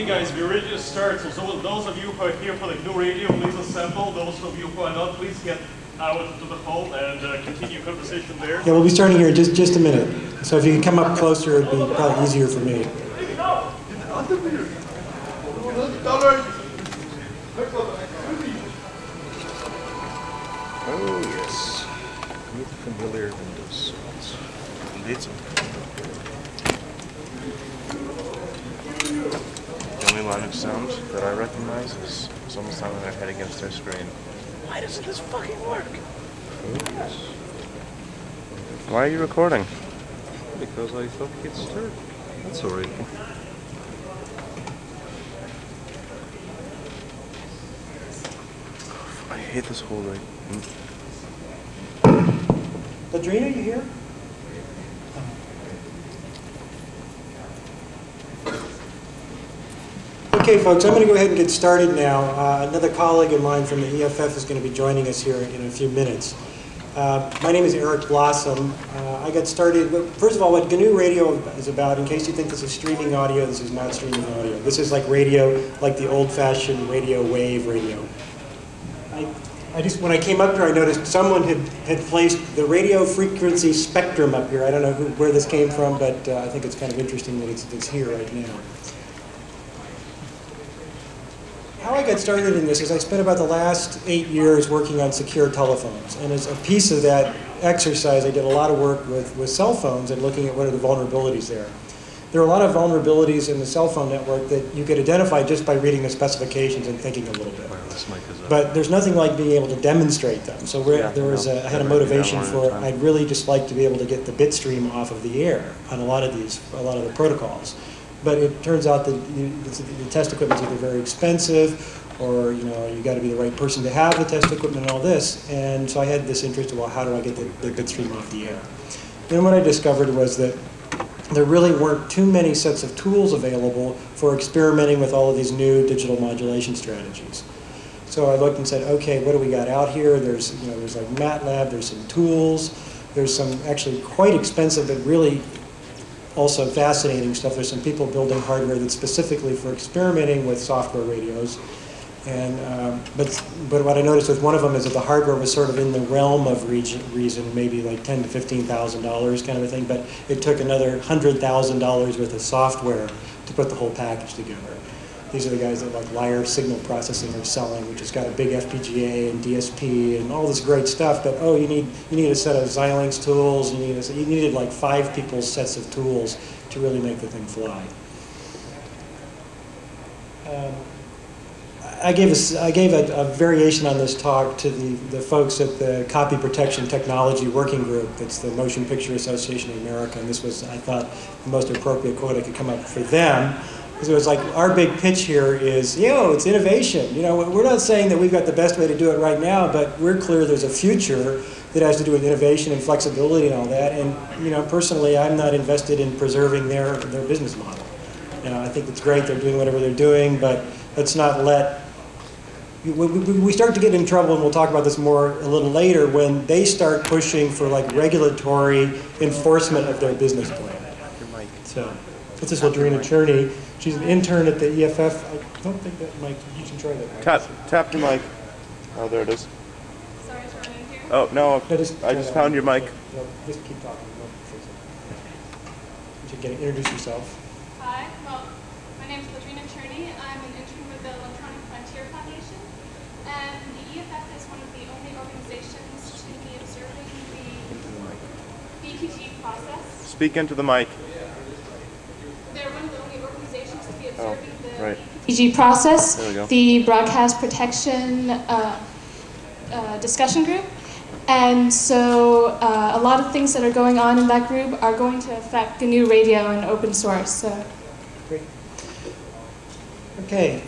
Okay, guys, we're ready to start. So those of you who are here for the GNU Radio, please assemble. Those of you who are not, please get out into the hall and continue conversation there. Yeah, we'll be starting here just a minute. So if you can come up closer, it'd be probably easier for me. Oh yes, meet familiar windows. Indeed, so. The only line of sound that I recognize is someone slamming their head against their screen. Why doesn't this fucking work? Why are you recording? Because I thought it started. That's alright. I hate this whole thing. Lodrina, you here? Okay, folks, I'm going to go ahead and get started now. Another colleague of mine from the EFF is going to be joining us here in a few minutes. My name is Eric Blossom. I got started, first of all, what GNU Radio is about, in case you think this is streaming audio, this is not streaming audio. This is like radio, like the old-fashioned radio wave radio. I just, when I came up here, I noticed someone had placed the radio frequency spectrum up here. I don't know where this came from, but I think it's kind of interesting that it's here right now. How I got started in this is I spent about the last 8 years working on secure telephones. And as a piece of that exercise, I did a lot of work with cell phones and looking at what are the vulnerabilities there. There are a lot of vulnerabilities in the cell phone network that you could identify just by reading the specifications and thinking a little bit. But there's nothing like being able to demonstrate them. So I had a motivation for I'd really just like to be able to get the bit stream off of the air on a lot of the protocols. But it turns out that the test equipment is either very expensive, or you got to be the right person to have the test equipment and all this. And so I had this interest of, well, how do I get the bit stream off the air? Then what I discovered was that there really weren't too many sets of tools available for experimenting with all of these new digital modulation strategies. So I looked and said, okay, what do we got out here? There's, there's like MATLAB, there's some tools, there's some actually quite expensive but really also fascinating stuff. There's some people building hardware that's specifically for experimenting with software radios. And but what I noticed with one of them is that the hardware was sort of in the realm of reason, maybe like $10,000 to $15,000 kind of a thing. But it took another $100,000 worth of software to put the whole package together. These are the guys that like Lyre signal processing are selling, which has got a big FPGA and DSP and all this great stuff. But oh, you need a set of Xilinx tools. You needed like 5 people's sets of tools to really make the thing fly. I gave a variation on this talk to the folks at the Copy Protection Technology Working Group. That's the Motion Picture Association of America. And this was, I thought, the most appropriate quote I could come up for them. Because it was like, our big pitch here is, yo, it's innovation. We're not saying that we've got the best way to do it right now, but we're clear there's a future that has to do with innovation and flexibility and all that. And personally, I'm not invested in preserving their business model. I think it's great they're doing whatever they're doing, but let's not let... We start to get in trouble, and we'll talk about this more a little later, when they start pushing for like regulatory enforcement of their business plan. So this is Lodrina Cherne. She's an intern at the EFF. I don't think that mic, you can try that mic. Tap your mic. Oh, there it is. Sorry, is Ronnie here? Oh, no, I just found your mic. No, just keep talking. You should introduce yourself. Hi, well, my name is Lodrina Cherne. I'm an intern with the Electronic Frontier Foundation. And the EFF is one of the only organizations to be observing the BTG process. Speak into the mic. They're one of the only organizations to be observing the BTG process, the Broadcast Protection Discussion Group. And so a lot of things that are going on in that group are going to affect GNU Radio and open source. So. Great. Okay.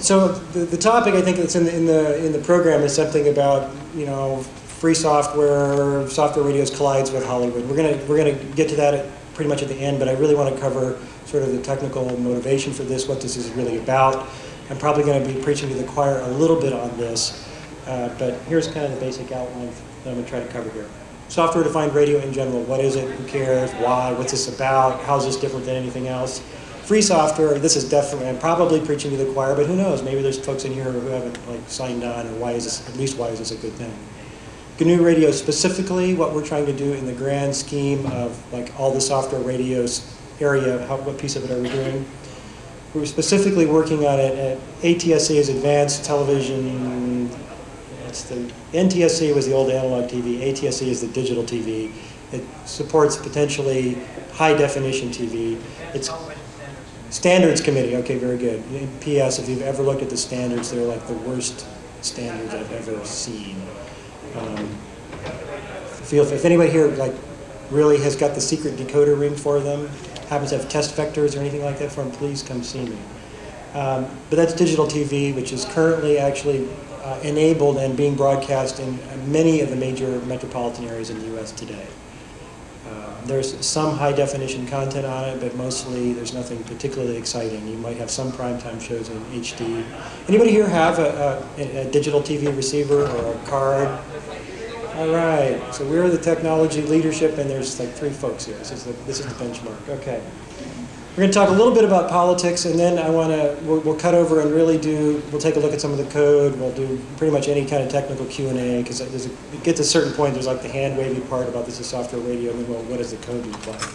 So the topic I think that's in the program is something about free software. Software radios collides with Hollywood. We're gonna get to that pretty much at the end, but I really want to cover sort of the technical motivation for this, what this is really about. I'm probably going to be preaching to the choir a little bit on this, but here's kind of the basic outline that I'm going to try to cover here. Software-defined radio in general, what is it, who cares, why, what's this about, how's this different than anything else? free software, this is definitely, I'm probably preaching to the choir, but who knows, maybe there's folks in here who haven't like signed on, or why is this, at least why is this a good thing. GNU Radio specifically, what we're trying to do in the grand scheme of like all the software radios area, how, what piece of it are we doing? We're specifically working on it at ATSC's Advanced Television, that's the, NTSC was the old analog TV, ATSC is the digital TV. It supports potentially high definition TV. It's standards committee, okay, very good. PS, if you've ever looked at the standards, they're like the worst standards I've ever seen. If anybody here like really has got the secret decoder ring for them, happens to have test vectors or anything like that for them, please come see me. But that's digital TV, which is currently actually enabled and being broadcast in many of the major metropolitan areas in the US today. There's some high definition content on it, but mostly there's nothing particularly exciting. You might have some primetime shows in HD. Anybody here have a digital TV receiver or a card? All right, so we're the technology leadership, and there's like 3 folks here. This is the benchmark, okay. We're going to talk a little bit about politics, and then I want to, we'll cut over and really do, we'll take a look at some of the code, we'll do pretty much any kind of technical Q&A, because it gets a certain point, there's like the hand-wavy part about this is software radio, and well, what does the code look like?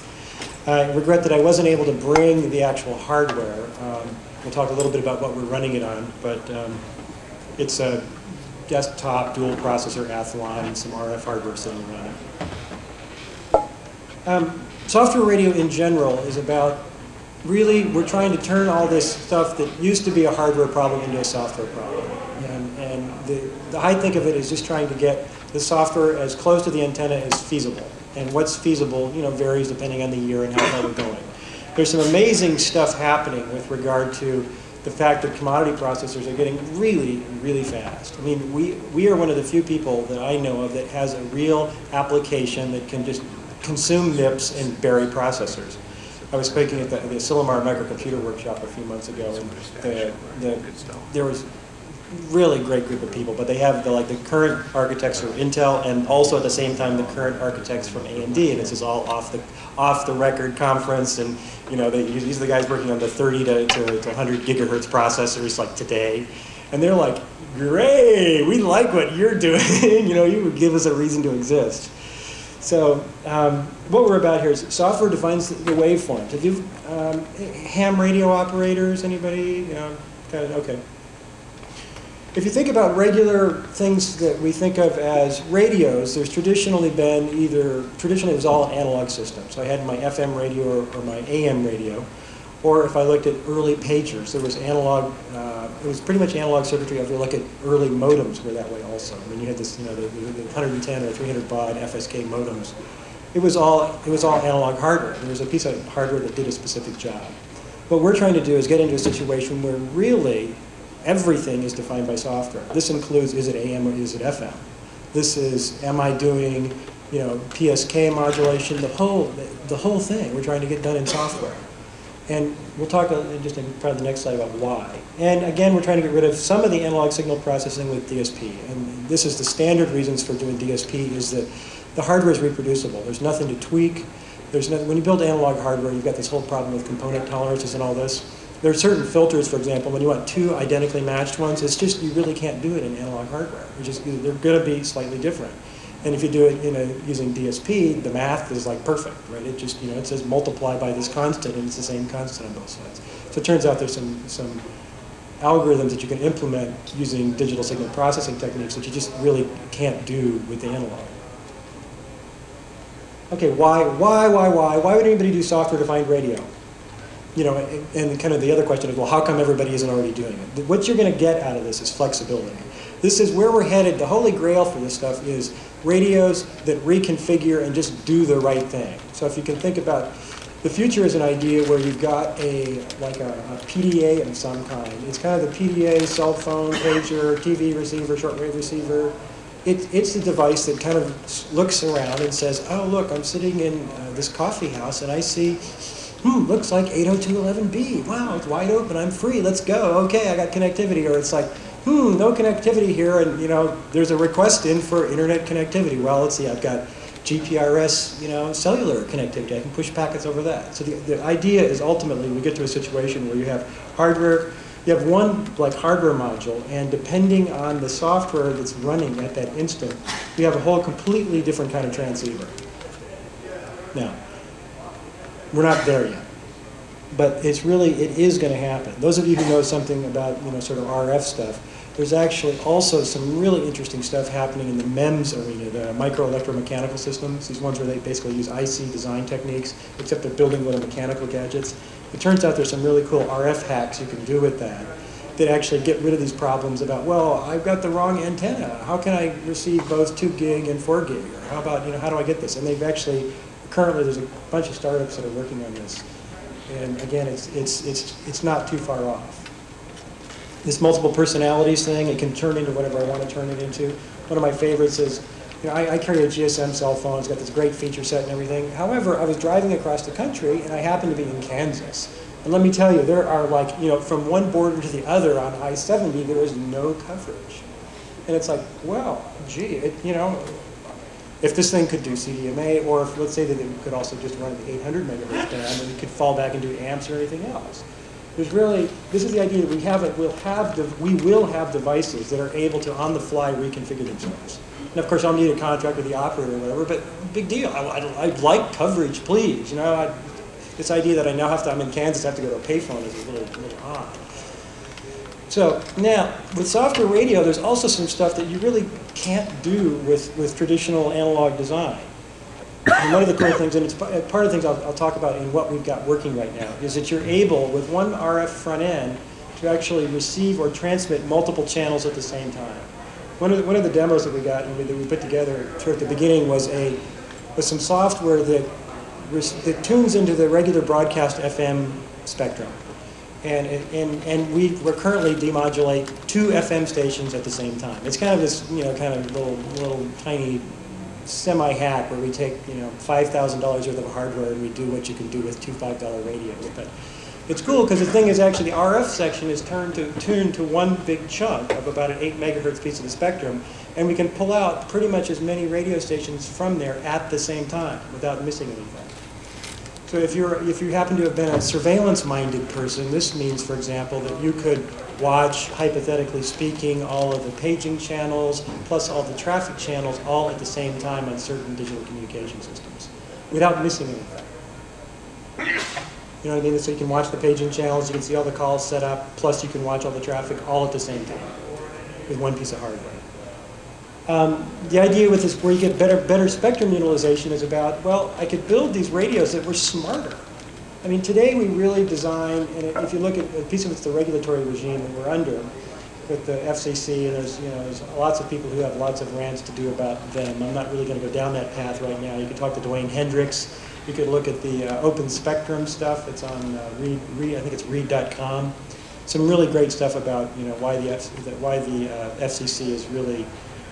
I regret that I wasn't able to bring the actual hardware. We'll talk a little bit about what we're running it on, but it's a desktop dual processor Athlon and some RF hardware sitting around it. Software radio in general is about, really, we're trying to turn all this stuff that used to be a hardware problem into a software problem. And I think of it as just trying to get the software as close to the antenna as feasible. And what's feasible, you know, varies depending on the year and how far we're going. There's some amazing stuff happening with regard to the fact that commodity processors are getting really, really fast. I mean, we are one of the few people that I know of that has a real application that can just consume MIPS and bury processors. I was speaking at the Silomar Microcomputer Workshop a few months ago, and there was really great group of people, but they have the current architects from Intel, and also at the same time the current architects from AMD, and this is all off the record conference, and you know these are the guys working on the 30 to 100 gigahertz processors like today, and they're like, great, we like what you're doing, you know, you would give us a reason to exist. So what we're about here is software defines the waveforms. Have you ham radio operators? Anybody? You know, kind of, okay. If you think about regular things that we think of as radios, there's traditionally been either it was all analog systems. So I had my FM radio or my AM radio, or if I looked at early pagers, there was analog. It was pretty much analog circuitry. If you look at early modems, were that way also. I mean, you had this, you know, the 110 or 300 baud FSK modems. It was all analog hardware. There was a piece of hardware that did a specific job. What we're trying to do is get into a situation where really everything is defined by software. This includes, is it AM or is it FM? This is, am I doing, you know, PSK modulation? The whole thing we're trying to get done in software. And we'll talk just in probably the next slide about why. And again, we're trying to get rid of some of the analog signal processing with DSP. And this is the standard reasons for doing DSP is that the hardware is reproducible. There's nothing to tweak. There's no, when you build analog hardware, you've got this whole problem with component tolerances and all this. There are certain filters, for example, when you want 2 identically matched ones, it's just you really can't do it in analog hardware. They're going to be slightly different. And if you do it using DSP, the math is like perfect, right? It just, you know, it says multiply by this constant, and it's the same constant on both sides. So it turns out there's some algorithms that you can implement using digital signal processing techniques that you just really can't do with the analog. Okay, why? Why would anybody do software-defined radio? You know, and kind of the other question is, well, how come everybody isn't already doing it? What you're going to get out of this is flexibility. This is where we're headed. The holy grail for this stuff is radios that reconfigure and just do the right thing. So if you can think about the future as an idea where you've got a PDA of some kind. It's kind of the PDA, cell phone, pager, TV receiver, shortwave receiver. It's the device that kind of looks around and says, oh, look, I'm sitting in this coffee house and I see, looks like 802.11b. Wow, it's wide open. I'm free. Let's go. Okay, I got connectivity. Or it's like, no connectivity here, and you know, there's a request in for internet connectivity. Well, let's see, I've got GPRS, you know, cellular connectivity. I can push packets over that. So the idea is ultimately we get to a situation where you have hardware, you have one like hardware module, and depending on the software that's running at that instant, you have a whole completely different kind of transceiver. Now, we're not there yet, but it's really, it is going to happen. Those of you who know something about, you know, sort of RF stuff, there's actually also some really interesting stuff happening in the MEMS arena, the microelectromechanical systems, these ones where they basically use IC design techniques, except they're building little mechanical gadgets. It turns out there's some really cool RF hacks you can do with that that actually get rid of these problems about, well, I've got the wrong antenna. How can I receive both 2 gig and 4 gig? Or how about, you know, how do I get this? And they've actually, currently there's a bunch of startups that are working on this. And again, it's not too far off. This multiple personalities thing, it can turn into whatever I want to turn it into. One of my favorites is, you know, I carry a GSM cell phone. It's got this great feature set and everything. However, I was driving across the country, and I happened to be in Kansas. And let me tell you, there are like, you know, from one border to the other on I-70, there is no coverage. And it's like, well, gee, it, you know, if this thing could do CDMA, or if, let's say that it could also just run at the 800 megahertz band, and it could fall back and do amps or anything else. There's really, this is the idea that we will have devices that are able to, on the fly, reconfigure themselves. And of course, I'll need a contract with the operator or whatever, but big deal. I'd like coverage, please. You know, this idea that I now have to, I'm in Kansas, I have to go to a payphone is a little odd. So now, with software radio, there's also some stuff that you really can't do with traditional analog design. And one of the cool things, and it's part of the things I'll talk about in what we've got working right now, is that you're able, with one RF front end, to actually receive or transmit multiple channels at the same time. One of the demos that we got and that we put together toward the beginning was some software that tunes into the regular broadcast FM spectrum, and we're currently demodulate 2 FM stations at the same time. It's kind of this, you know, kind of little tiny semi-hack where we take, you know, $5,000 worth of hardware and we do what you can do with $2 $5 radios. But it's cool because the thing is actually the RF section is tuned to one big chunk of about an 8 megahertz piece of the spectrum, and we can pull out pretty much as many radio stations from there at the same time without missing anything. So if you happen to have been a surveillance-minded person, this means, for example, that you could watch, hypothetically speaking, all of the paging channels plus all the traffic channels all at the same time on certain digital communication systems without missing anything. You know what I mean? So you can watch the paging channels, you can see all the calls set up, plus you can watch all the traffic all at the same time with one piece of hardware. The idea with this, where you get better spectrum utilization, is about, well, I could build these radios that were smarter. I mean, today we really design, and if you look at a piece of it's the regulatory regime that we're under with the FCC, and there's, you know, there's lots of people who have lots of rants to do about them. I'm not really going to go down that path right now. You could talk to Dwayne Hendricks. You could look at the open spectrum stuff that's on I think it's read.com. Some really great stuff about, you know, why the FCC has really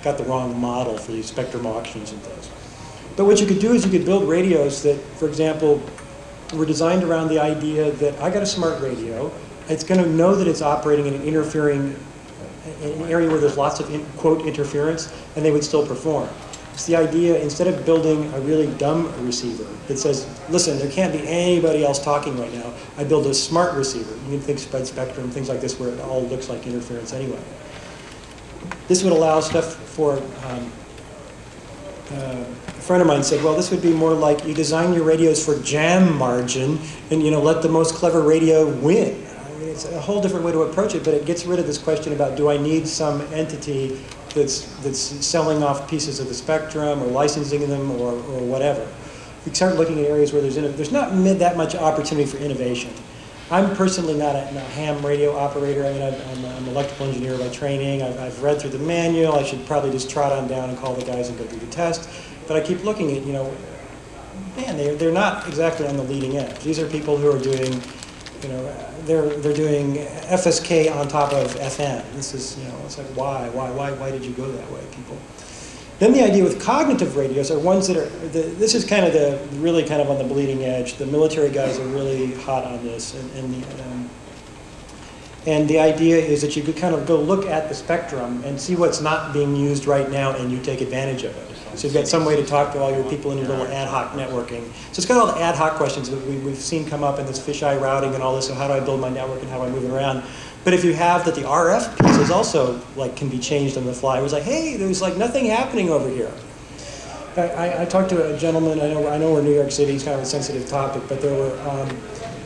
got the wrong model for these spectrum auctions and things. But what you could do is you could build radios that, for example, were designed around the idea that I got a smart radio. It's going to know that it's operating in an area where there's lots of quote interference, and they would still perform. It's the idea, instead of building a really dumb receiver that says, listen, there can't be anybody else talking right now, I build a smart receiver. You can think spread spectrum, things like this, where it all looks like interference anyway. This would allow stuff for. A friend of mine said, well, this would be more like you design your radios for jam margin and, you know, let the most clever radio win. I mean, it's a whole different way to approach it, but it gets rid of this question about, do I need some entity that's selling off pieces of the spectrum or licensing them or whatever. You start looking at areas where there's not that much opportunity for innovation. I'm personally not a ham radio operator. I mean, I'm an electrical engineer by training. I've read through the manual. I should probably just trot on down and call the guys and go do the test. But I keep looking at, you know, man, they're not exactly on the leading edge. These are people who are doing, you know, they're doing FSK on top of FM. This is, you know, it's like, why did you go that way, people? Then the idea with cognitive radios are ones that are, this is kind of really on the bleeding edge. The military guys are really hot on this. And the idea is that you could kind of go look at the spectrum and see what's not being used right now, and you take advantage of it. So you've got some way to talk to all your people in your little ad hoc networking. So it's got all the ad hoc questions that we've seen come up in this fisheye routing and all this. So how do I build my network and how do I move it around? But if you have that the RF piece is also like can be changed on the fly. It was like, hey, there's like nothing happening over here. I talked to a gentleman, I know we're in New York City, it's kind of a sensitive topic, but there were,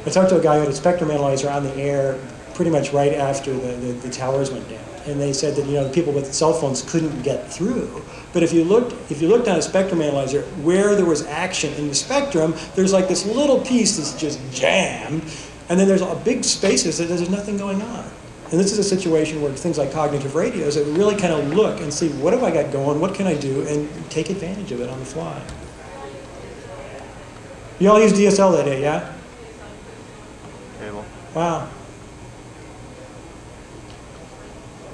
I talked to a guy who had a spectrum analyzer on the air pretty much right after the towers went down. And they said that, you know, the people with cell phones couldn't get through. But if you looked on a spectrum analyzer where there was action in the spectrum, there's like this little piece that's just jammed, and then there's a big spaces that there's nothing going on. And this is a situation where things like cognitive radios that really kind of look and see what have I got going, what can I do, and take advantage of it on the fly. You all used DSL that day, yeah? Cable. Wow.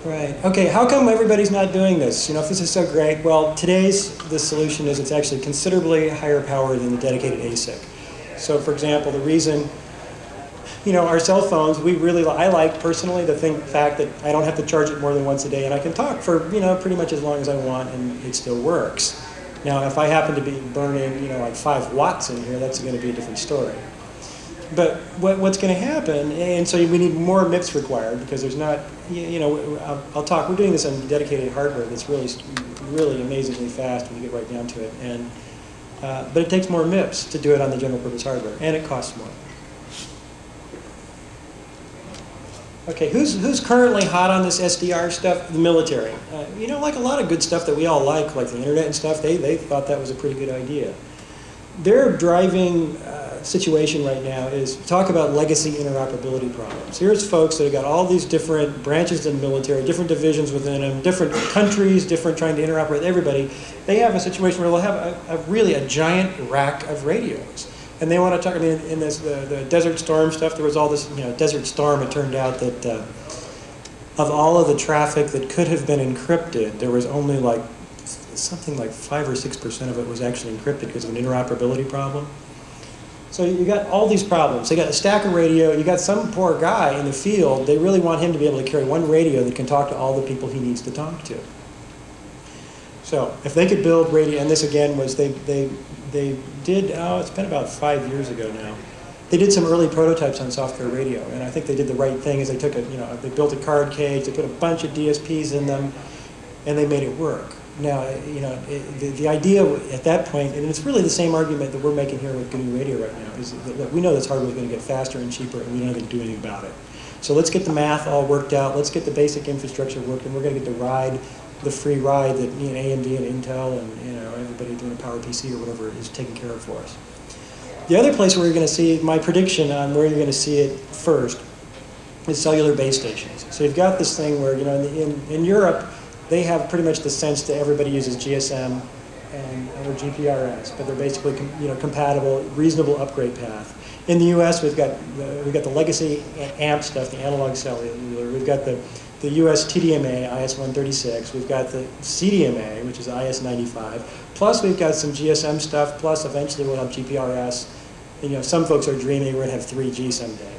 Right. Okay, how come everybody's not doing this? You know, if this is so great, well, today's the solution is it's actually considerably higher power than the dedicated ASIC. So, for example, the reason, you know, our cell phones, I like personally the fact that I don't have to charge it more than once a day and I can talk for, you know, pretty much as long as I want and it still works. Now, if I happen to be burning, you know, like 5 watts in here, that's going to be a different story. But what's going to happen, and so we need more MIPS required because there's not, you know, we're doing this on dedicated hardware that's really, really amazingly fast when you get right down to it. And, but it takes more MIPS to do it on the general purpose hardware, and it costs more. Okay, who's currently hot on this SDR stuff? The military. You know, like a lot of good stuff that we all like the internet and stuff, they thought that was a pretty good idea. Their driving situation right now is talk about legacy interoperability problems. Here's folks that have got all these different branches in the military, different divisions within them, different countries, different trying to interoperate with everybody. They have a situation where they'll have a giant rack of radios. And they want to talk, I mean, in this, the Desert Storm stuff, there was all this, you know, Desert Storm, it turned out that of all of the traffic that could have been encrypted, there was only like something like 5 or 6% of it was actually encrypted because of an interoperability problem. So you got all these problems. You got a stack of radio, you got some poor guy in the field, they really want him to be able to carry one radio that can talk to all the people he needs to talk to. So if they could build radio, and this again was they did, oh, it's been about 5 years ago now. They did some early prototypes on software radio, and I think they did the right thing is they took they built a card cage, they put a bunch of DSPs in them, and they made it work. Now, you know, the idea at that point, and it's really the same argument that we're making here with GNU Radio right now, is that we know this hardware is going to get faster and cheaper, and we don't have to do anything about it. So let's get the math all worked out, let's get the basic infrastructure worked, and we're going to get the ride, the free ride that AMD and Intel and, you know, everybody doing a power PC or whatever is taken care of for us. The other place where you're going to see, my prediction on where you're going to see it first, is cellular base stations. So you've got this thing where, you know, in Europe, they have pretty much the sense that everybody uses GSM and or GPRS, but they're basically compatible, reasonable upgrade path. In the U.S., we've got the legacy AMP stuff, the analog cellular. We've got the U.S. TDMA, IS-136. We've got the CDMA, which is IS-95. Plus, we've got some GSM stuff. Plus, eventually, we'll have GPRS. And, you know, some folks are dreaming we're going to have 3G someday.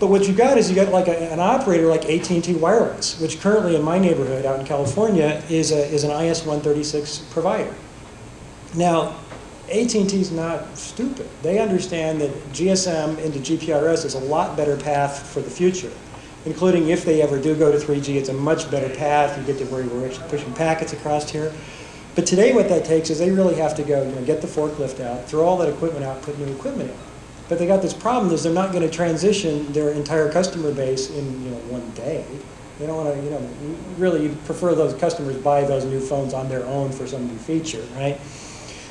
But what you got is you got like an operator like AT&T Wireless, which currently in my neighborhood out in California is an IS-136 provider. Now, AT&T's not stupid. They understand that GSM into GPRS is a lot better path for the future, including if they ever do go to 3G, it's a much better path. You get to where we're pushing packets across here. But today what that takes is they really have to go, you know, get the forklift out, throw all that equipment out, put new equipment in. But they got this problem is they're not going to transition their entire customer base in, you know, one day. They don't want to, you know, really prefer those customers buy those new phones on their own for some new feature, right?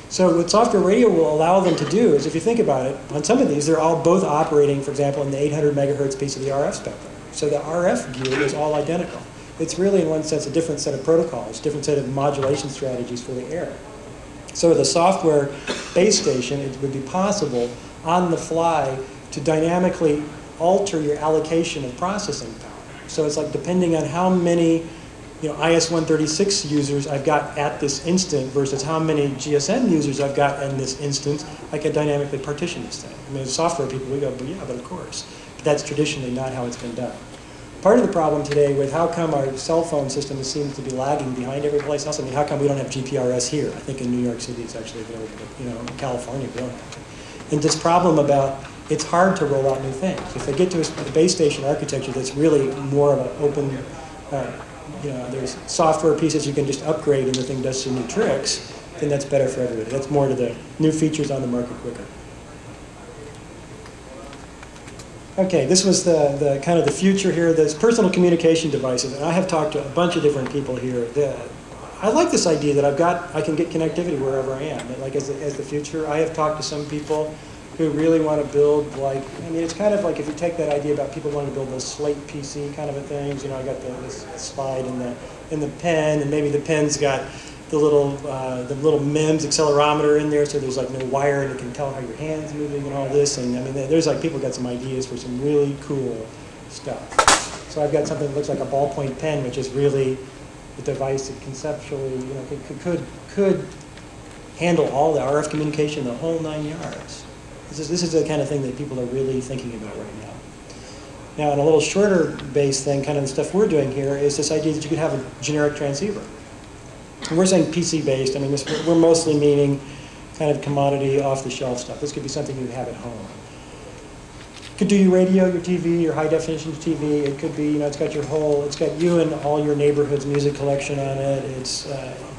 So what software radio will allow them to do is, if you think about it, on some of these, they're all both operating, for example, in the 800 megahertz piece of the RF spectrum. So the RF gear is all identical. It's really, in one sense, a different set of protocols, different set of modulation strategies for the air. So the software base station, it would be possible on the fly to dynamically alter your allocation of processing power. So it's like depending on how many, you know, IS-136 users I've got at this instant versus how many GSM users I've got in this instance, I can dynamically partition this thing. I mean, as software people, we go, but yeah, but of course. But that's traditionally not how it's been done. part of the problem today with how come our cell phone system seems to be lagging behind every place else. I mean, how come we don't have GPRS here? I think in New York City it's actually available, but, you know, in California we don't have it. And this problem about it's hard to roll out new things. If they get to a base station architecture that's really more of an open, you know, there's software pieces you can just upgrade and the thing does some new tricks, then that's better for everybody. That's more to the new features on the market quicker. Okay, this was the kind of the future here. There's personal communication devices, and I have talked to a bunch of different people here. I like this idea that I can get connectivity wherever I am. And like as the future, I have talked to some people who really want to build like, I mean, it's kind of like if you take that idea about people wanting to build those slate PC kind of a things. You know, I got this slide in the pen, and maybe the pen's got the little MEMS accelerometer in there, so there's like no wire and it can tell how your hand's moving and all this. And I mean, there's like people got some ideas for some really cool stuff. So I've got something that looks like a ballpoint pen, which is really a device that conceptually, you know, could handle all the RF communication, the whole 9 yards. This is the kind of thing that people are really thinking about right now. Now, in a little shorter base thing, kind of the stuff we're doing here is this idea that you could have a generic transceiver. And we're saying PC-based. I mean, we're mostly meaning kind of commodity, off-the-shelf stuff. This could be something you have at home. It could do your radio, your TV, your high-definition TV. It could be, you know, it's got you and all your neighborhood's music collection on it. It's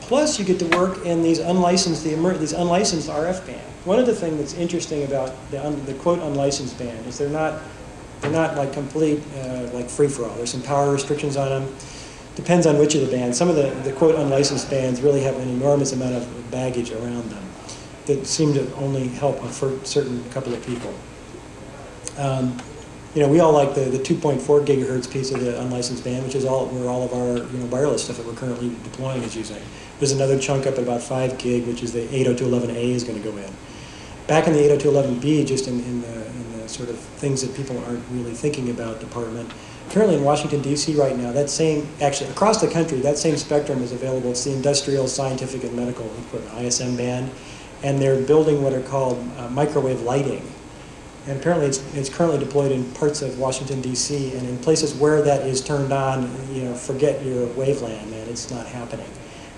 plus you get to work in these unlicensed RF bands. One of the things that's interesting about the quote unlicensed band is they're not like complete like free for all. There's some power restrictions on them. Depends on which of the bands. Some of the quote unlicensed bands really have an enormous amount of baggage around them that seem to only help a certain couple of people. You know, we all like the 2.4 gigahertz piece of the unlicensed band, which is where all of our, you know, wireless stuff that we're currently deploying is using. There's another chunk up at about 5 gig, which is the 802.11a is going to go in. Back in the 802.11b, just in the sort of things that people aren't really thinking about department, currently in Washington, D.C. right now, actually across the country, that same spectrum is available. It's the industrial, scientific, and medical equipment, ISM band, and they're building what are called microwave lighting. And apparently it's currently deployed in parts of Washington, D.C., and in places where that is turned on, you know, forget your wavelength, man, it's not happening.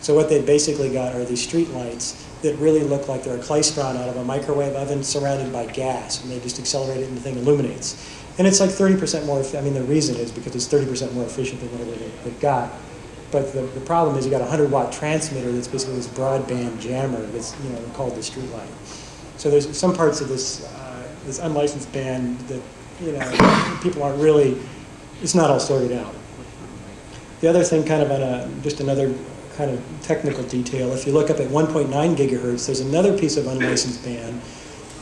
So what they basically got are these street lights that really look like they're a klystron out of a microwave oven surrounded by gas, and they just accelerate it and the thing illuminates. And it's like 30% more, I mean, the reason is because it's 30% more efficient than whatever they got. But the problem is you got a 100-watt transmitter that's basically this broadband jammer that's, you know, called the street light. So there's some parts of this unlicensed band that, you know, people aren't really, it's not all sorted out. The other thing, kind of on just another kind of technical detail, if you look up at 1.9 gigahertz, there's another piece of unlicensed band,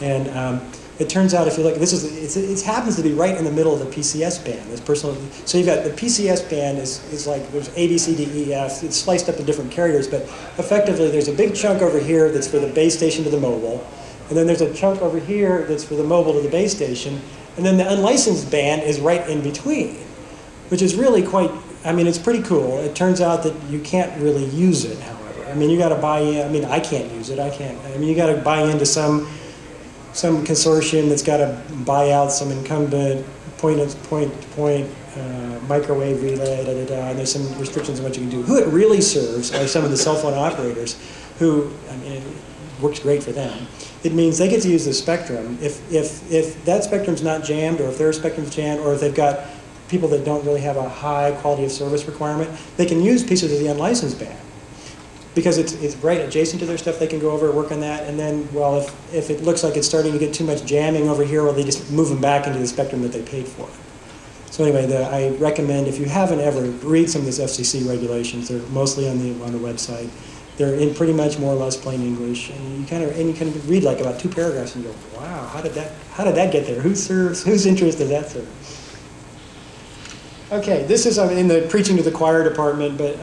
and it turns out if you look, it happens to be right in the middle of the PCS band. So you've got the PCS band is like there's A, B, C, D, E, F. It's sliced up in different carriers, but effectively there's a big chunk over here that's for the base station to the mobile, and then there's a chunk over here that's for the mobile to the base station, and then the unlicensed band is right in between, which is really quite, I mean, it's pretty cool. It turns out that you can't really use it, however. I mean, you got to buy in. I mean, I can't use it. I can't. I mean, you got to buy into some consortium that's got to buy out some incumbent point-to-point microwave relay, da, da, da, and there's some restrictions on what you can do. Who it really serves are some of the cell phone operators who, I mean, it works great for them. It means they get to use the spectrum. If that spectrum's not jammed, or if their spectrum's jammed, or if they've got people that don't really have a high quality of service requirement, they can use pieces of the unlicensed band. Because it's right adjacent to their stuff, they can go over and work on that, and then, well, if it looks like it's starting to get too much jamming over here, well, they just move them back into the spectrum that they paid for. So anyway, I recommend, if you haven't ever, read some of this FCC regulations. They're mostly on the website. They're in pretty much more or less plain English, and you kind of read like about 2 paragraphs and you go, wow, how did that get there? Whose interest does that serve? Okay, this is in the preaching to the choir department, but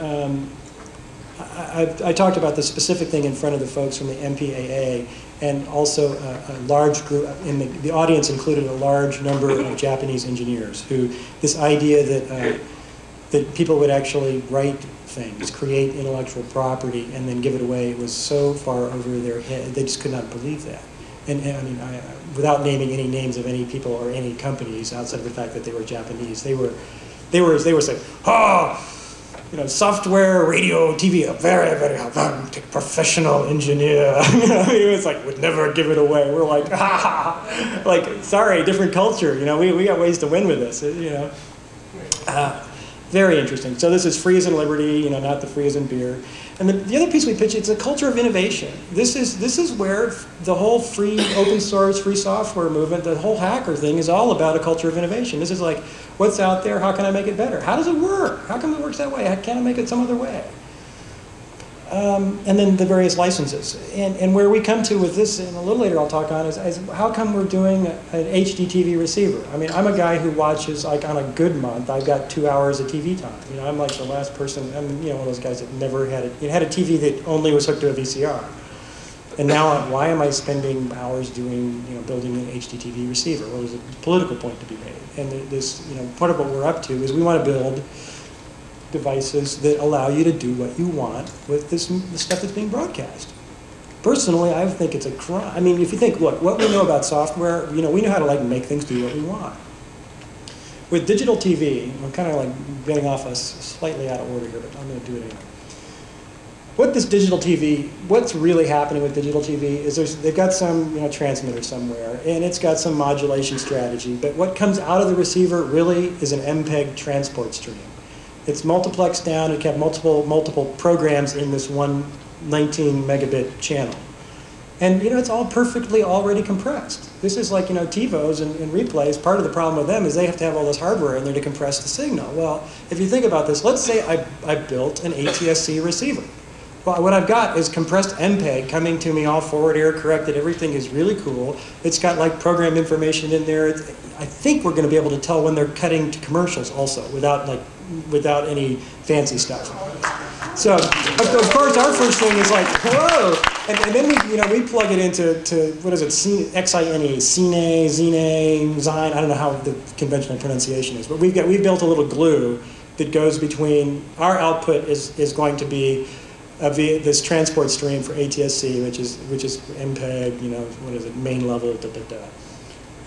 I talked about the specific thing in front of the folks from the MPAA, and also a large group, in the audience included a large number of Japanese engineers who, this idea that people would actually write things, create intellectual property, and then give it away, it was so far over their head, they just could not believe that. And I mean, without naming any names of any people or any companies outside of the fact that they were Japanese, they were They were saying, you know, software, radio, TV, a very, very professional engineer. You know, he was like, would never give it away. We're like, like, sorry, different culture. You know, we got ways to win with this. You know, very interesting. So this is free as in liberty. You know, not the free as in beer. And the other piece we pitch, it's a culture of innovation. This is where the whole free, open source, free software movement, the whole hacker thing is all about a culture of innovation. This is like, what's out there? How can I make it better? How does it work? How come it works that way? How can I make it some other way? And then the various licenses. And where we come to with this, and a little later I'll talk on, is how come we're doing an HDTV receiver? I mean, I'm a guy who watches, like on a good month, I've got 2 hours of TV time. You know, I'm like the last person, I'm, you know, one of those guys that never had it. You had a TV that only was hooked to a VCR. And now, why am I spending hours doing, you know, building an HDTV receiver? Well, there's a political point to be made. And this, you know, part of what we're up to is we want to build devices that allow you to do what you want with this, the stuff that's being broadcast. Personally, I think it's a crime. I mean, if you think, look, what we know about software, you know, we know how to like make things do what we want. With digital TV, I'm kind of like getting off us slightly out of order here, but I'm going to do it anyway. What this digital TV, what's really happening with digital TV is they've got some, you know, transmitter somewhere, and it's got some modulation strategy, but what comes out of the receiver really is an MPEG transport stream. It's multiplexed down, it can have multiple programs in this one 19 megabit channel. And, you know, it's all perfectly already compressed. This is like, you know, TiVos and replays, part of the problem with them is they have to have all this hardware in there to compress the signal. Well, if you think about this, let's say I built an ATSC receiver. Well, what I've got is compressed MPEG coming to me all forward error corrected. Everything is really cool. It's got like program information in there. It's, I think we're going to be able to tell when they're cutting to commercials also without like, without any fancy stuff. So, of course, our first thing is like, whoa! And then we, you know, we plug it into what is it? X-I-N-E, Cine, Zine, Zine. I don't know how the conventional pronunciation is, but we've built a little glue that goes between our output is going to be this transport stream for ATSC, which is MPEG, you know, what is it, main level, da da da.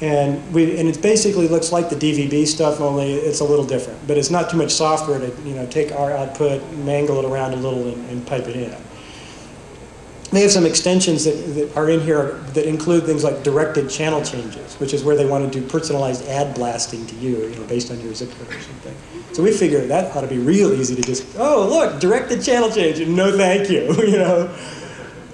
And it basically looks like the DVB stuff, only it's a little different. But it's not too much software to, you know, take our output, mangle it around a little, and pipe it in. They have some extensions that are in here that include things like directed channel changes, which is where they want to do personalized ad blasting to you, you know, based on your zip code or something. So we figure that ought to be real easy to just, oh, look, directed channel change, no thank you, you know.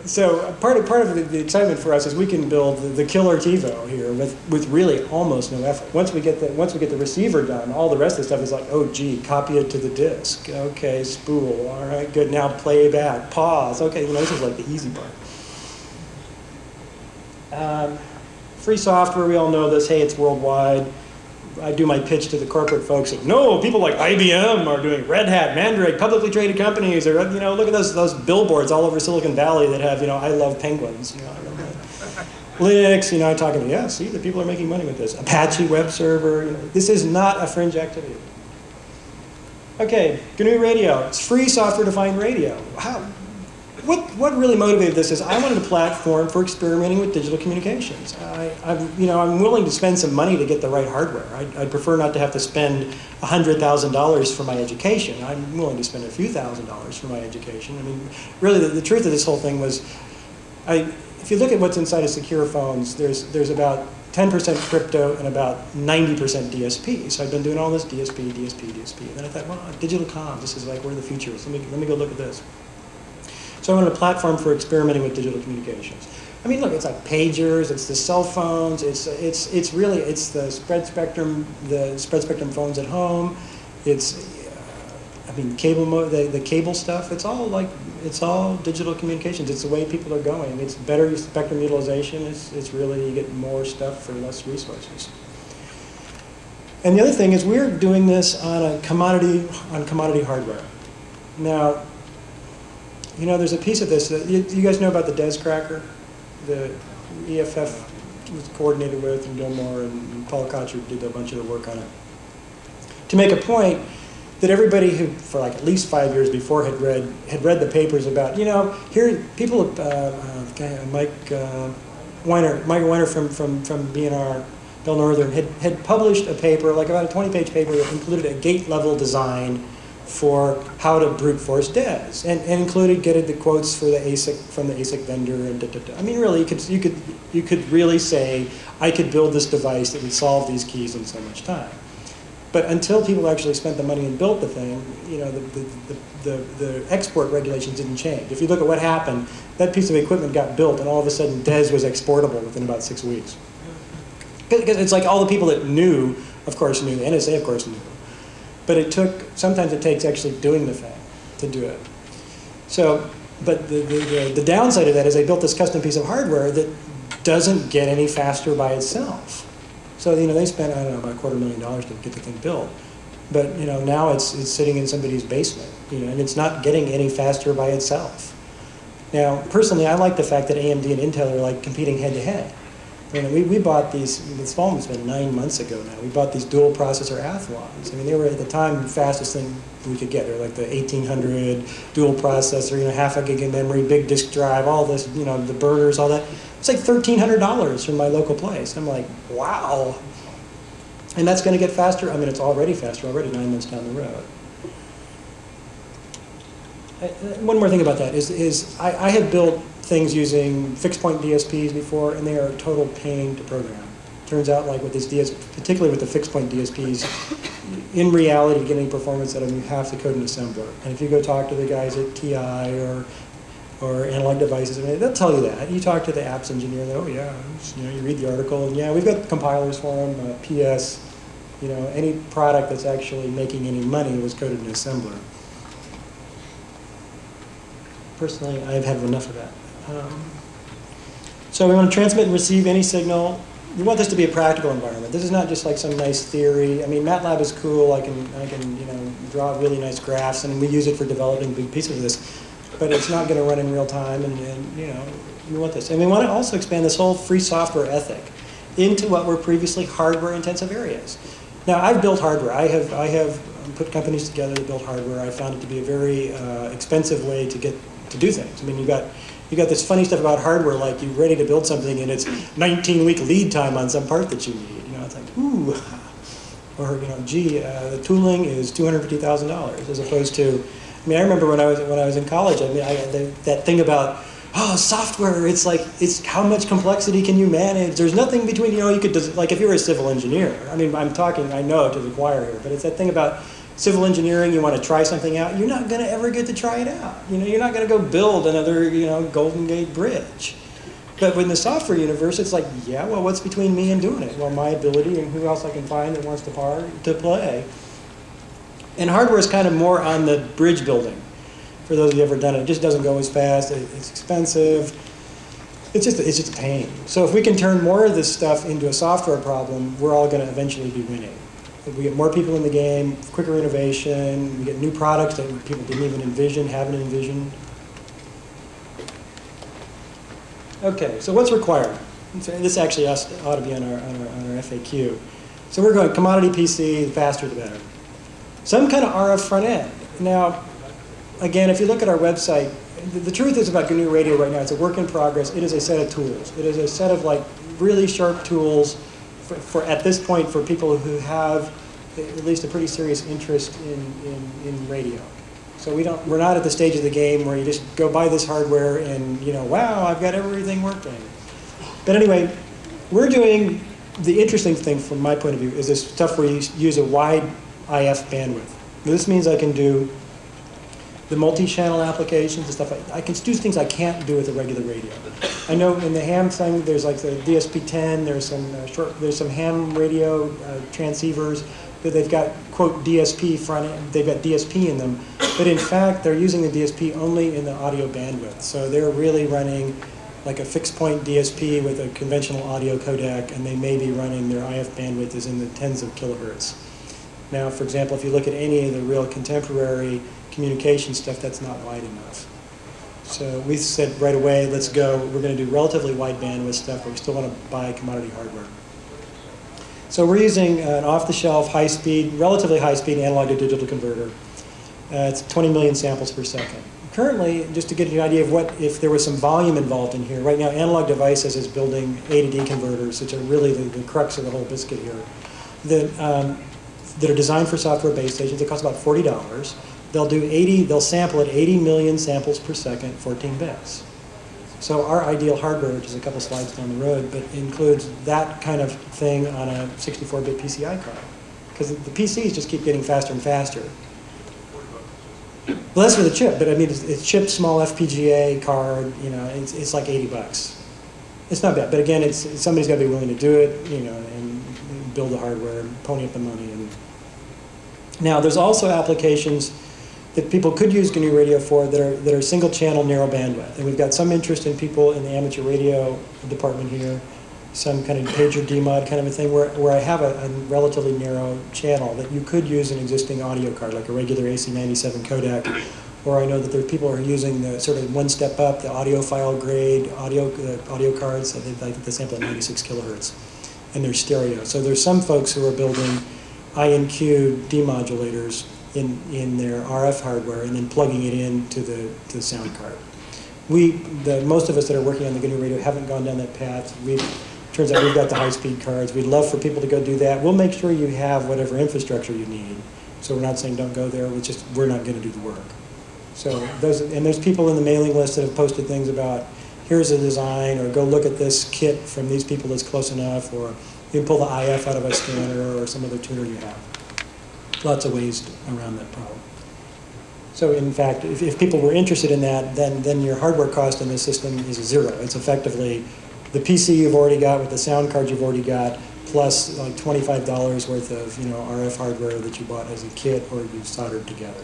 So part of the excitement for us is we can build the killer TiVo here with really almost no effort. Once we get the receiver done, all the rest of the stuff is like, oh gee, copy it to the disk. Okay, spool. All right, good. Now play back. Pause. Okay, you know, this is like the easy part. Free software. We all know this. Hey, it's worldwide. I do my pitch to the corporate folks of, no, people like IBM are doing Red Hat, Mandrake, publicly traded companies, or, you know, look at those billboards all over Silicon Valley that have, you know, I love penguins, you know, I love that. Linux, you know, I'm talking to, yeah, see, the people are making money with this. Apache web server, you know, this is not a fringe activity. Okay, GNU Radio, it's free software-defined radio. Wow. What really motivated this is I wanted a platform for experimenting with digital communications. I'm willing to spend some money to get the right hardware. I'd prefer not to have to spend $100,000 for my education. I'm willing to spend a few $1,000s for my education. I mean, really, the truth of this whole thing was, if you look at what's inside of secure phones, there's about 10% crypto and about 90% DSP. So I've been doing all this DSP. And then I thought, well, digital comm, this is like where the future is. Let me go look at this. So I wanted a platform for experimenting with digital communications. I mean, look, it's like pagers, it's the cell phones, it's really, it's the spread spectrum phones at home, it's, I mean, the cable stuff, it's all like, it's all digital communications. It's the way people are going. It's better spectrum utilization. It's really, you get more stuff for less resources. And the other thing is we're doing this on commodity hardware. Now, you know, there's a piece of this that you guys know about the DES cracker, the EFF was coordinated with, and Gilmore and Paul Kocher did a bunch of the work on it to make a point that everybody who, for like at least 5 years before, had read the papers about, you know, here people, Mike Weiner from BNR Bill Northern, had published a paper, like about a 20-page paper, that included a gate-level design for how to brute force DES, and included getting the quotes for the ASIC from the ASIC vendor and da, da, da. I mean, really, you could really say I could build this device that would solve these keys in so much time. But until people actually spent the money and built the thing, you know, the export regulations didn't change. If you look at what happened, that piece of equipment got built, and all of a sudden DES was exportable within about 6 weeks. Because it's like all the people that knew, of course, knew. The NSA, of course, knew. But it took, sometimes it takes actually doing the thing to do it. So, but the downside of that is they built this custom piece of hardware that doesn't get any faster by itself. So, you know, they spent, I don't know, about $250,000 to get the thing built. But, you know, now it's sitting in somebody's basement, you know, and it's not getting any faster by itself. Now, personally, I like the fact that AMD and Intel are like competing head to head. You know, we bought these, this fall has been 9 months ago now, we bought these dual processor Athlons. I mean, they were at the time the fastest thing we could get. They were like the 1800 dual processor, you know, half a gig of memory, big disk drive, all this, you know, the burners, all that. It's like $1,300 from my local place. I'm like, wow. And that's going to get faster. I mean, it's already faster, already 9 months down the road. One more thing about that is I have built things using fixed point DSPs before, and they are a total pain to program. Turns out, like with these DSPs, particularly with the fixed point DSPs, in reality, to get any performance out of them, you have to code in assembler. And if you go talk to the guys at TI or Analog Devices, I mean, they'll tell you that. You talk to the apps engineer, and oh yeah, you know, you read the article, and yeah, we've got compilers for them. PS, you know, any product that's actually making any money was coded in assembler. Personally, I've had enough of that. So we want to transmit and receive any signal. We want this to be a practical environment. This is not just like some nice theory. I mean, MATLAB is cool. I can you know, draw really nice graphs, and we use it for developing big pieces of this. But it's not going to run in real time, and you know, we want this. And we want to also expand this whole free software ethic into what were previously hardware-intensive areas. Now, I've built hardware. I have put companies together to build hardware. I found it to be a very expensive way to get to do things. I mean, you got this funny stuff about hardware, like you're ready to build something and it's 19-week lead time on some part that you need. You know, it's like, ooh, or you know, gee, the tooling is $250,000 as opposed to. I mean, I remember when I was in college. I mean, that thing about oh, software. It's like it's how much complexity can you manage? There's nothing between. You know, you could like if you're a civil engineer. I mean, I'm talking, I know, to the choir here, but it's that thing about civil engineering. You want to try something out, you're not going to ever get to try it out. You know, you're not going to go build another, you know, Golden Gate Bridge. But in the software universe, it's like, yeah, well, what's between me and doing it? Well, my ability and who else I can find that wants to play. And hardware is kind of more on the bridge building. For those of you who've ever done it, it just doesn't go as fast. It's expensive. It's just a pain. So if we can turn more of this stuff into a software problem, we're all going to eventually be winning. We get more people in the game, quicker innovation, we get new products that people didn't even envision, haven't envisioned. Okay, so what's required? This actually ought to be on our FAQ. So we're going commodity PC, the faster the better. Some kind of RF front end. Now, again, if you look at our website, the truth is about GNU Radio right now, it's a work in progress. It is a set of tools. It is a set of like really sharp tools for at this point for people who have at least a pretty serious interest in radio. So we're not at the stage of the game where you just go buy this hardware and you know, wow, I've got everything working. But anyway, we're doing the interesting thing from my point of view is this stuff where you use a wide IF bandwidth. This means I can do the multi-channel applications and stuff. I can do things I can't do with a regular radio. I know in the ham thing, there's like the DSP-10. There's some there's some ham radio transceivers that they've got quote DSP front end. They've got DSP in them, but in fact they're using the DSP only in the audio bandwidth. So they're really running like a fixed point DSP with a conventional audio codec, and they may be running their IF bandwidth is in the tens of kilohertz. Now, for example, if you look at any of the real contemporary communication stuff, that's not wide enough. So we said right away, let's go. We're going to do relatively wide bandwidth stuff, but we still want to buy commodity hardware. So we're using an off-the-shelf, high-speed, relatively high-speed analog to digital converter. It's 20 million samples per second. Currently, just to get an idea of what, if there was some volume involved in here, right now Analog Devices is building A to D converters, which are really the crux of the whole biscuit here, that are designed for software base stations. They cost about $40. They'll do 80, they'll sample at 80 million samples per second, 14 bits. So our ideal hardware, which is a couple slides down the road, but includes that kind of thing on a 64-bit PCI card. Because the PCs just keep getting faster and faster. Well, that's for the chip, but I mean, it's chip, small FPGA card, you know, it's like $80. It's not bad, but again, somebody's got to be willing to do it, you know, and build the hardware, and pony up the money. And now, there's also applications that people could use GNU Radio for that are single channel narrow bandwidth, and we've got some interest in people in the amateur radio department here, some kind of pager DMOD kind of a thing, where I have a relatively narrow channel that you could use an existing audio card, like a regular AC97 codec, or I know that there are people who are using the sort of one step up, the audiophile grade audio cards. I think they sample at 96 kilohertz, and they're stereo. So there's some folks who are building INQ demodulators in their RF hardware and then plugging it in to the sound card. Most of us that are working on the GNU Radio haven't gone down that path. Turns out we've got the high-speed cards. We'd love for people to go do that. We'll make sure you have whatever infrastructure you need. So we're not saying don't go there. It's just we're not going to do the work. So there's people in the mailing list that have posted things about here's a design, or go look at this kit from these people that's close enough, or you can pull the IF out of a scanner or some other tuner you have. Lots of ways around that problem. So in fact, if people were interested in that, then your hardware cost in this system is zero. It's effectively the PC you've already got with the sound card you've already got, plus like $25 worth of, you know, RF hardware that you bought as a kit or you've soldered together.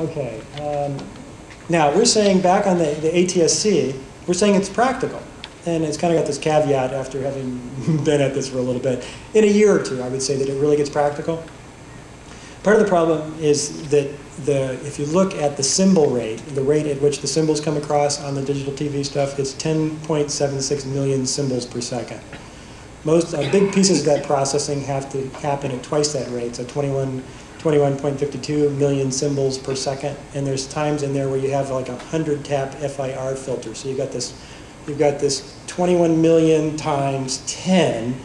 Okay. Now we're saying back on the ATSC, we're saying it's practical. And it's kind of got this caveat after having been at this for a little bit. In a year or two, I would say that it really gets practical. Part of the problem is that if you look at the symbol rate, the rate at which the symbols come across on the digital TV stuff, it's 10.76 million symbols per second. Most big pieces of that processing have to happen at twice that rate, so 21.52 million symbols per second. And there's times in there where you have like a 100-tap FIR filter. So you've got this 21 million times 10,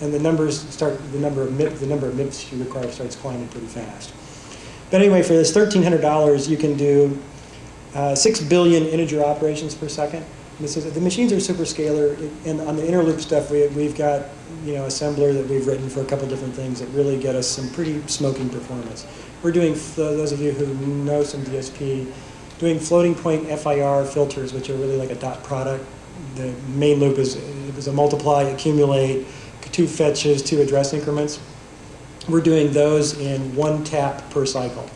and the number of MIPS you require starts climbing pretty fast. But anyway, for this $1,300, you can do 6 billion integer operations per second. The machines are superscalar, and on the interloop stuff, we've got, you know, assembler that we've written for a couple different things that really get us some pretty smoking performance. We're doing, for those of you who know some DSP, doing floating point FIR filters, which are really like a dot product. The main loop is a multiply, accumulate, 2 fetches, 2 address increments. We're doing those in 1 tap per cycle.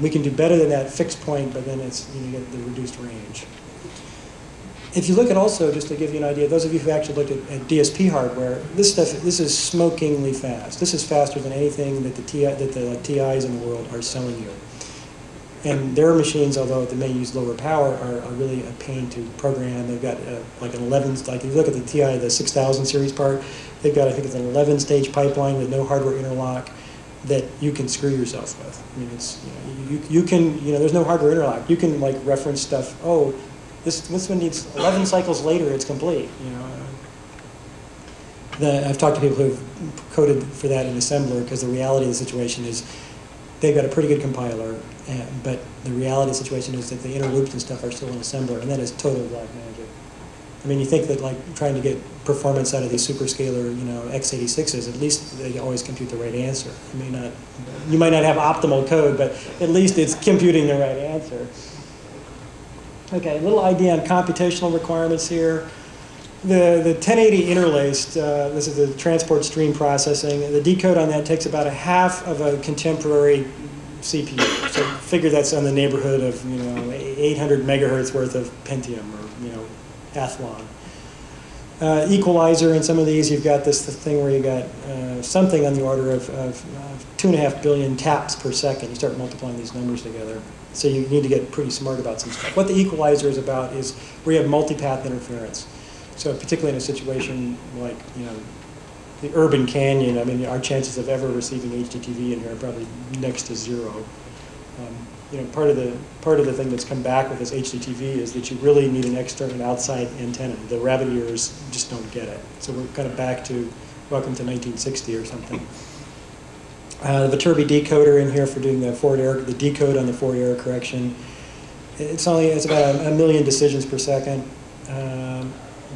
We can do better than that fixed point, but then it's, you know, you get the reduced range. If you look at also, just to give you an idea, those of you who actually looked at DSP hardware, this is smokingly fast. This is faster than anything that the TIs in the world are selling you. And their machines, although they may use lower power, are really a pain to program. They've got like an 11, like if you look at the TI, the 6000 series part, they've got, I think it's an 11-stage pipeline with no hardware interlock that you can screw yourself with. I mean, it's, you know, you can, you know, there's no hardware interlock. You can like reference stuff, oh, this one needs 11 cycles later, it's complete, you know. I've talked to people who've coded for that in assembler, because the reality of the situation is they've got a pretty good compiler, but the reality of the situation is that the inner loops and stuff are still in assembler, and that is total black magic. I mean, you think that like trying to get performance out of these superscalar, you know, x86s, at least they always compute the right answer. You might not have optimal code, but at least it's computing the right answer. Okay, a little idea on computational requirements here. The 1080 interlaced, this is the transport stream processing. The decode on that takes about a half of a contemporary CPU. So figure that's in the neighborhood of, you know, 800 megahertz worth of Pentium or, you know, Athlon. Equalizer in some of these, you've got this thing where you got something on the order of 2.5 billion taps per second. You start multiplying these numbers together. So you need to get pretty smart about some stuff. What the equalizer is about is where you have multipath interference. So particularly in a situation like, you know, the urban canyon, I mean, our chances of ever receiving HDTV in here are probably next to zero. Part of the thing that's come back with this HDTV is that you really need an external and outside antenna. The rabbit ears just don't get it. So we're kind of back to welcome to 1960 or something. The Viterbi decoder in here for doing the forward error, the decode on the forward error correction. It's about a million decisions per second.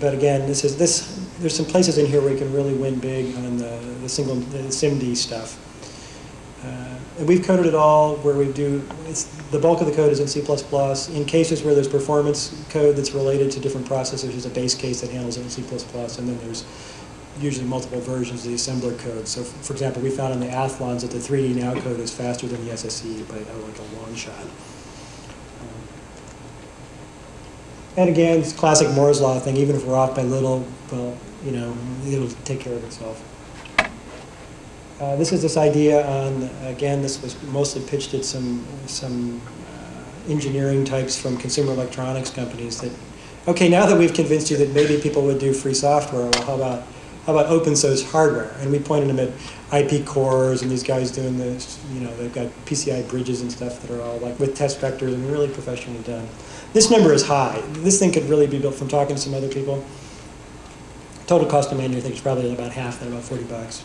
But again, there's some places in here where you can really win big on the SIMD stuff. And we've coded it all where we do, the bulk of the code is in C++. In cases where there's performance code that's related to different processors, there's a base case that handles it in C++, and then there's usually multiple versions of the assembler code. So for example, we found in the Athlons that the 3D Now code is faster than the SSE by like a long shot. And again, it's classic Moore's law thing. Even if we're off by little, well, you know, it'll take care of itself. This is this idea on, again, this was mostly pitched at some engineering types from consumer electronics companies that, okay, now that we've convinced you that maybe people would do free software, well, how about open source hardware? And we pointed them at IP cores and these guys doing this, you know, they've got PCI bridges and stuff that are all like with test vectors and really professionally done. This number is high. This thing could really be built from talking to some other people. Total cost of management, I think, is probably about half that, about $40.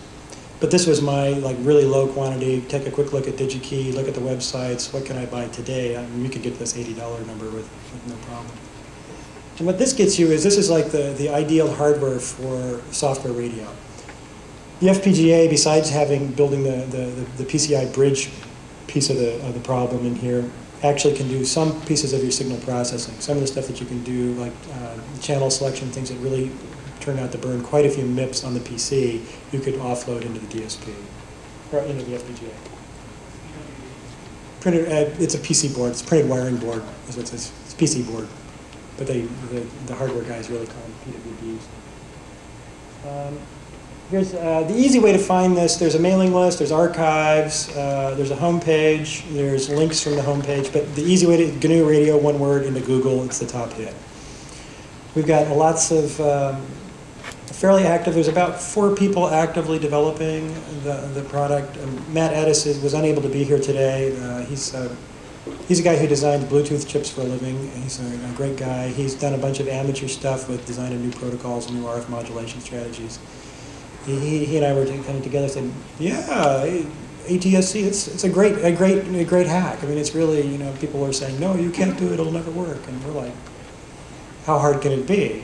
But this was my like really low quantity. Take a quick look at DigiKey, look at the websites. What can I buy today? I mean, you could get this $80 number with no problem. And what this gets you is this is like the ideal hardware for software radio. The FPGA, besides building the PCI bridge piece of the problem in here, actually can do some pieces of your signal processing. Some of the stuff that you can do, like channel selection, things that really turn out to burn quite a few MIPS on the PC, you could offload into the DSP, or into the FPGA. Printed, it's a PC board, it's printed wiring board, is what it says. It's PC board, but the hardware guys really call them PWBs. Here's the easy way to find this. There's a mailing list, there's archives, there's a homepage, there's links from the homepage, but the easy way to GNU Radio, one word, into Google, it's the top hit. We've got lots of fairly active. There's about 4 people actively developing the product. Matt Addis was unable to be here today. He's a guy who designs Bluetooth chips for a living. He's a great guy. He's done a bunch of amateur stuff with designing new protocols and new RF modulation strategies. He and I were coming together and said, yeah, ATSC, it's a great hack. I mean, it's really, you know, people are saying, no, you can't do it, it'll never work. And we're like, how hard can it be?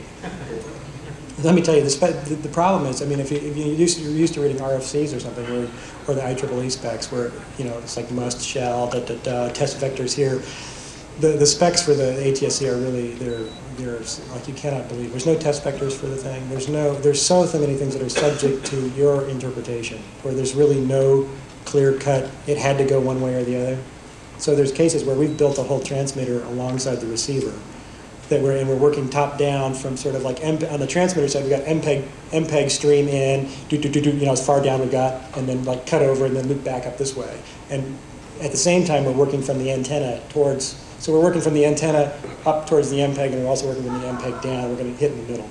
Let me tell you, the problem is, I mean, you're used to reading RFCs or something, or the IEEE specs, where, you know, it's like must, shall, test vectors here. The specs for the ATSC are really, they're like you cannot believe. There's no test vectors for the thing. There's so many things that are subject to your interpretation, where there's really no clear cut, it had to go one way or the other. So there's cases where we've built a whole transmitter alongside the receiver. We're working top down from sort of like on the transmitter side. We've got MPEG stream in, you know, as far down we got, and then like cut over and then loop back up this way. And at the same time, we're working from the antenna towards. So we're working from the antenna up towards the MPEG, and we're also working from the MPEG down. We're going to hit in the middle.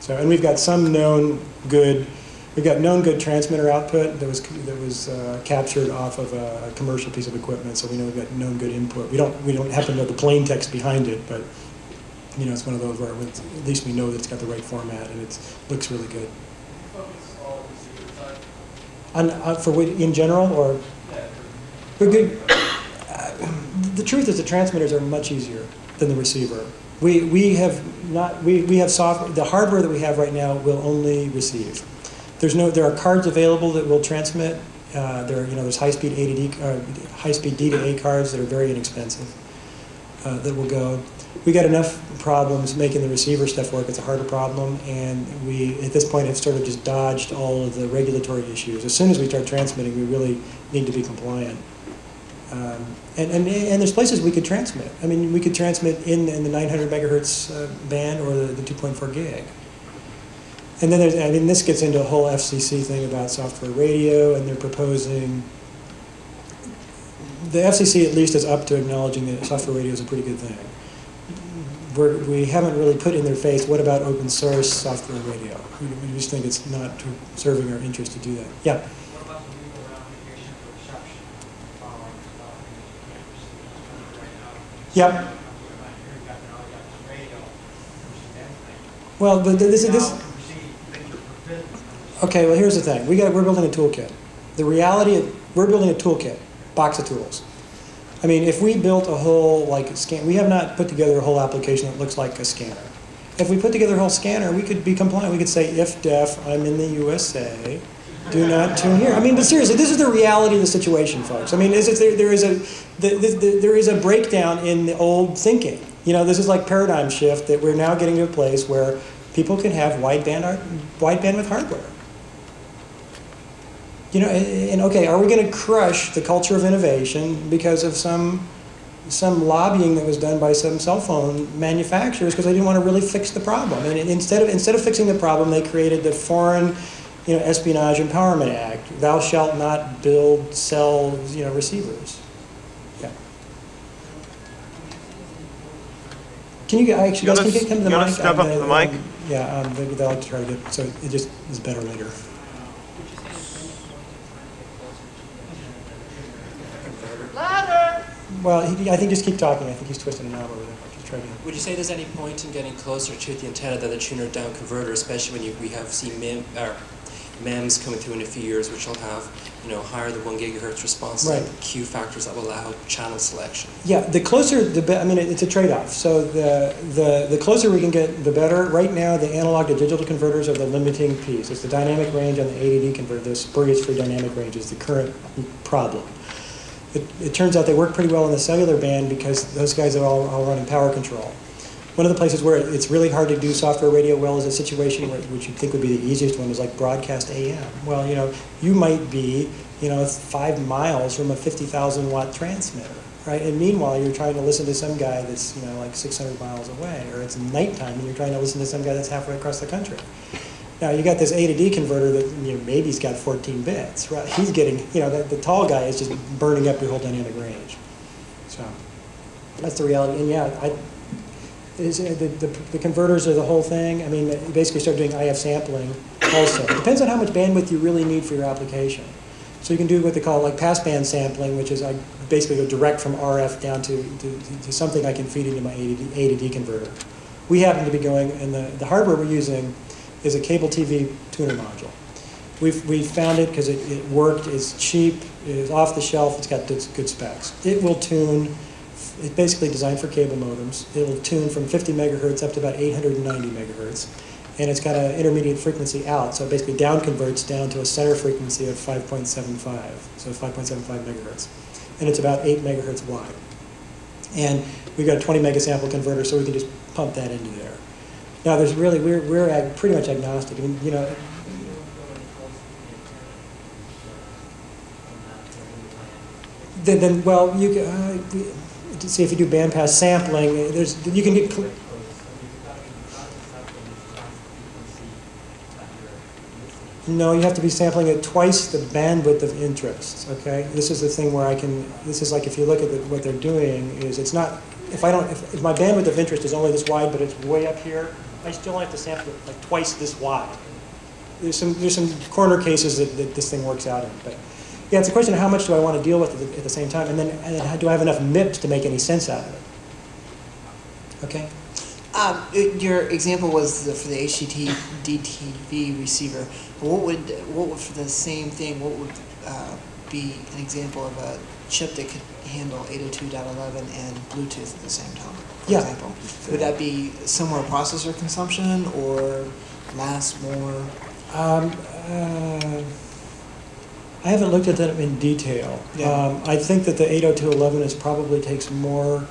So, and we've got known good transmitter output that was captured off of a commercial piece of equipment. So we know we've got known good input. We don't happen to know the plain text behind it, but. You know, it's one of those where at least we know that it's got the right format and it looks really good. Focus all receiver type. In general, or? Yeah. We're good. The truth is the transmitters are much easier than the receiver. We have software. The hardware that we have right now will only receive. There are cards available that will transmit. There's high-speed D to A cards that are very inexpensive that will go. We got enough problems making the receiver stuff work. It's a harder problem, and we at this point have sort of just dodged all of the regulatory issues. As soon as we start transmitting, we really need to be compliant. And there's places we could transmit. I mean, we could transmit in the 900 megahertz band or the 2.4 gig. And then this gets into a whole FCC thing about software radio, and they're proposing. The FCC at least is up to acknowledging that software radio is a pretty good thing. We haven't really put in their face, what about open source software radio? We just think it's not serving our interest to do that. Yeah? What about the legal ramifications for exception following Yep. Well, but this. Okay. Well, here's the thing. We're building a toolkit. The reality of we're building a toolkit, box of tools. I mean, if we built a whole we have not put together a whole application that looks like a scanner. If we put together a whole scanner, we could be compliant. We could say, if deaf, I'm in the USA, do not tune here. I mean, but seriously, this is the reality of the situation, folks. I mean, there is a breakdown in the old thinking. You know, this is like paradigm shift that we're now getting to a place where people can have wide bandwidth hardware. You know, and okay, are we going to crush the culture of innovation because of some lobbying that was done by some cell phone manufacturers because they didn't want to really fix the problem? And instead of fixing the problem, they created the Foreign, you know, Espionage Empowerment Act. Thou shalt not build cell, you know, receivers. Yeah. Can you actually guys can get come to the mic? You want to step up to the mic? Yeah, they'll try to get so it just is better later. Well, I think just keep talking. I think he's twisting the knob over there. Just try to... Would you say there's any point in getting closer to the antenna than the tuner down converter, especially when we have seen MEMS coming through in a few years, which will have, you know, higher than 1 gigahertz response time, right. Q factors that will allow channel selection? Yeah, the closer the better. I mean, it's a trade-off. So the closer we can get, the better. Right now, the analog to digital converters are the limiting piece. It's the dynamic range on the ADD converter. The spurious free dynamic range is the current problem. It turns out they work pretty well in the cellular band because those guys are all running power control. One of the places where it's really hard to do software radio well is a situation where, which you think would be the easiest one, is like broadcast AM. Well, you know, you might be, you know, 5 miles from a 50,000 watt transmitter, right? And meanwhile, you're trying to listen to some guy that's, you know, like 600 miles away, or it's nighttime and you're trying to listen to some guy that's halfway across the country. Now you got this A to D converter that, you know, maybe's got 14 bits, right? He's getting, you know, the tall guy is just burning up your whole dynamic range. So that's the reality. And yeah, the converters are the whole thing. I mean, you basically start doing IF sampling also. It depends on how much bandwidth you really need for your application. So you can do what they call like passband sampling, which is I basically go direct from RF down to something I can feed into my A to D converter. We happen to be going, and the hardware we're using is a cable TV tuner module. We found it because it worked, it's cheap, it's off the shelf, it's got good specs. It will tune, it's basically designed for cable modems. It will tune from 50 megahertz up to about 890 megahertz. And it's got an intermediate frequency out, so it basically down converts down to a center frequency of 5.75, so 5.75 megahertz. And it's about 8 megahertz wide. And we've got a 20 mega sample converter, so we can just pump that into there. Now, there's really, we're pretty much agnostic. I mean, you know. Then well, you can, see if you do bandpass sampling, you can get. No, you have to be sampling at twice the bandwidth of interests, okay? This is the thing where I can, this is like if you look at what they're doing is it's not, if my bandwidth of interest is only this wide but it's way up here, I still have to sample it like twice this wide. There's some corner cases that this thing works out in, but yeah, it's a question of how much do I want to deal with at the same time, and then how do I have enough MIPS to make any sense out of it? Okay. Your example was for the HDTV receiver. What would for the same thing? What would be an example of a chip that could handle 802.11 and Bluetooth at the same time, for example? Would that be similar processor consumption or last more? I haven't looked at that in detail. Yeah. I think that the 802.11 is probably takes more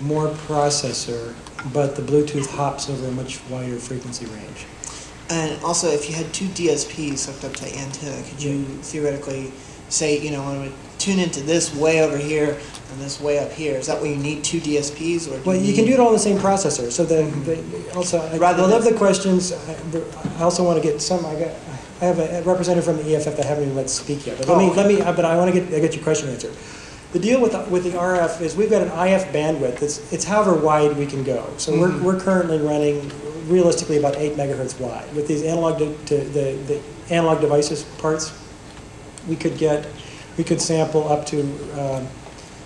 processor, but the Bluetooth hops over a much wider frequency range. And also, if you had two DSPs hooked up to the antenna, could you theoretically say, you know, when we tune into this way over here and this way up here, is that where you need two DSPs? Or well, you can do it all in the same processor. So I love the questions. I also want to get some. I have a representative from the EFF that I haven't even let speak yet. But But I want to get your question answered. The deal with the RF is we've got an IF bandwidth. It's however wide we can go. So we're currently running realistically about 8 megahertz wide. With these analog the analog devices parts, we could sample up to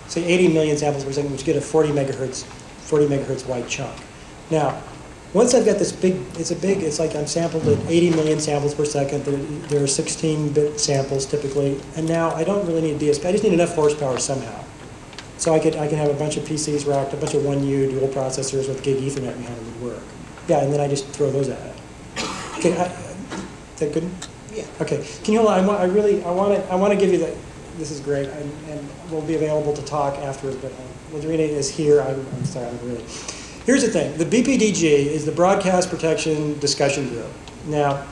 say 80 million samples per second, which get a 40 megahertz wide chunk. Now, once I've got this big, it's like I'm sampled at 80 million samples per second. There are 16-bit samples typically, and now I don't really need DSP. I just need enough horsepower somehow. So I can have a bunch of PCs racked, a bunch of 1U dual processors with gig Ethernet behind it would work. Yeah, and then I just throw those at it. Okay, is that good? Yeah. Okay. Can you hold on? I want to give you the. This is great, and we'll be available to talk afterwards. But Lodrina is here. I'm sorry, I'm really. Here's the thing. The BPDG is the Broadcast Protection Discussion Group. Now,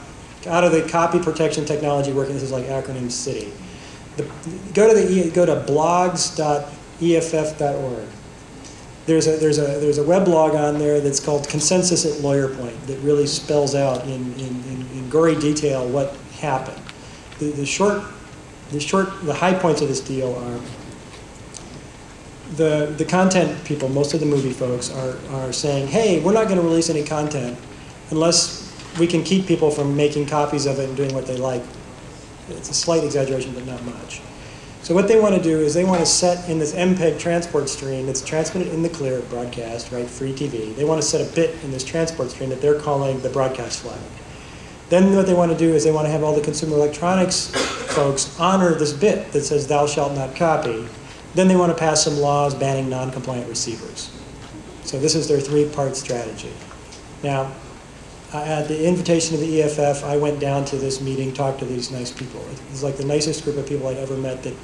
out of the Copy Protection Technology Working, this is like acronym city. Go to blogs.eff.org. There's a weblog on there that's called Consensus at Lawyer Point that really spells out in gory detail what happened. The high points of this deal are. The content people, most of the movie folks, are saying, hey, we're not going to release any content unless we can keep people from making copies of it and doing what they like. It's a slight exaggeration, but not much. So what they want to do is they want to set in this MPEG transport stream that's transmitted in the clear broadcast, right, free TV. They want to set a bit in this transport stream that they're calling the broadcast flag. Then what they want to do is they want to have all the consumer electronics folks honor this bit that says thou shalt not copy. Then they want to pass some laws banning non-compliant receivers. So this is their three-part strategy. Now, at the invitation of the EFF, I went down to this meeting, talked to these nice people. It's like the nicest group of people I'd ever met that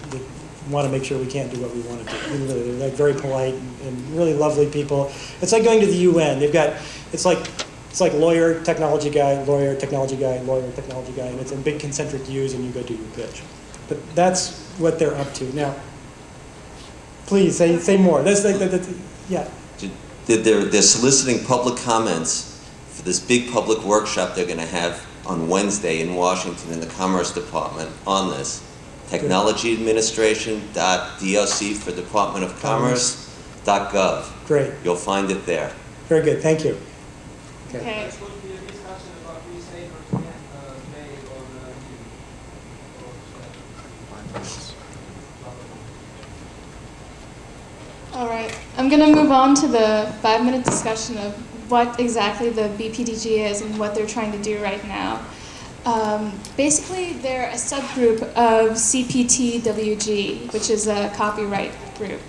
want to make sure we can't do what we want to do. They're like very polite and really lovely people. It's like going to the UN. They've got, it's like lawyer, technology guy, lawyer, technology guy, lawyer, technology guy, and it's in big concentric U's, and you go do your pitch. But that's what they're up to now. Please say more. That's like yeah. They're soliciting public comments for this big public workshop they're going to have on Wednesday in Washington in the Commerce Department on this. TechnologyAdministration.doc for Department of Commerce.gov. Great. You'll find it there. Very good. Thank you. Okay. All right, I'm going to move on to the 5-minute discussion of what exactly the BPDG is and what they're trying to do right now. Basically, they're a subgroup of CPTWG, which is a copyright group.